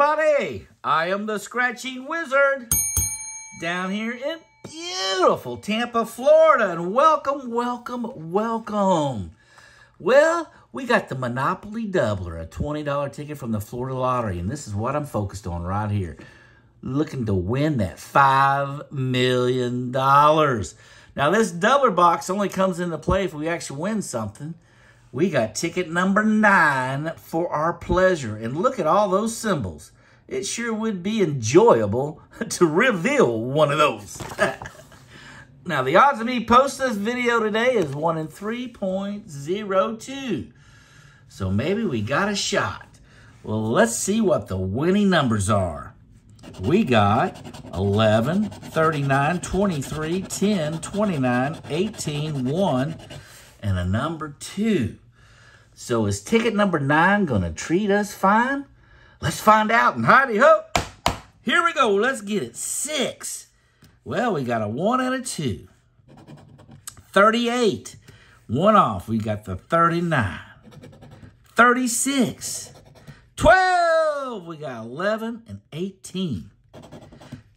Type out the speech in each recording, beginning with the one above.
everybody. I am the Scratching Wizard down here in beautiful Tampa, Florida. And welcome, welcome, welcome. Well, we got the Monopoly Doubler, a $20 ticket from the Florida Lottery. And this is what I'm focused on right here. Looking to win that $5 million. Now, this doubler box only comes into play if we actually win something. We got ticket number 9 for our pleasure. And look at all those symbols. It sure would be enjoyable to reveal one of those. Now, the odds of me posting this video today is 1 in 3.02. So maybe we got a shot. Well, let's see what the winning numbers are. We got 11, 39, 23, 10, 29, 18, 1, and a number 2. So is ticket number 9 going to treat us fine? Let's find out, and hidey-ho! Here we go. Let's get it. 6. Well, we got a 1 and a 2. 38. 1 off. We got the 39. 36. 12. We got 11 and 18.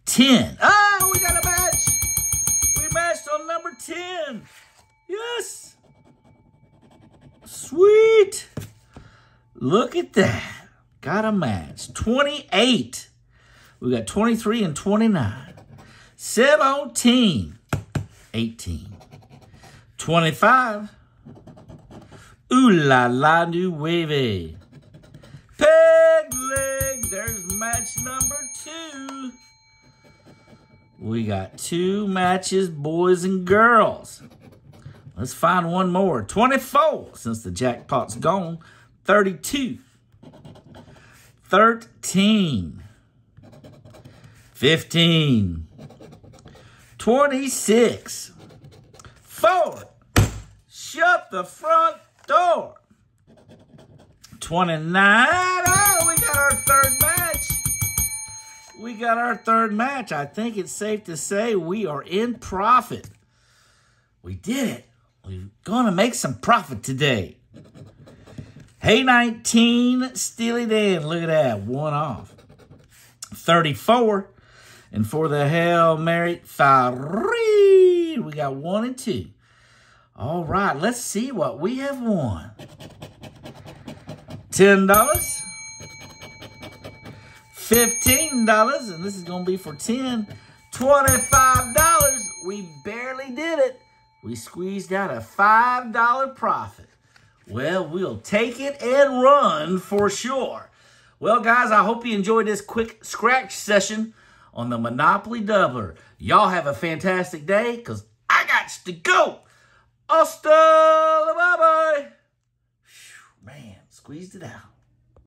10. Oh, we got a match. We matched on number 10. Yes. Sweet. Look at that. Got a match. 28. We got 23 and 29. 17. 18. 25. Ooh la la nueve. Peg leg. There's match number 2. We got 2 matches, boys and girls. Let's find one more. 24, since the jackpot's gone. 32. 13. 15. 26. 4. Shut the front door. 29. Oh, we got our third match. We got our third match. I think it's safe to say we are in profit. We did it. We're going to make some profit today. Hey, 19, Steely Dan. Look at that. 1 off. 34. And for the Hail Mary, 3. We got 1 and 2. All right. Let's see what we have won. $10. $15. And this is going to be for 10. $25. We barely did it. We squeezed out a $5 profit. Well, we'll take it and run for sure. Well, guys, I hope you enjoyed this quick scratch session on the Monopoly Doubler. Y'all have a fantastic day, because I got to go. Hasta la bye-bye. Man, squeezed it out.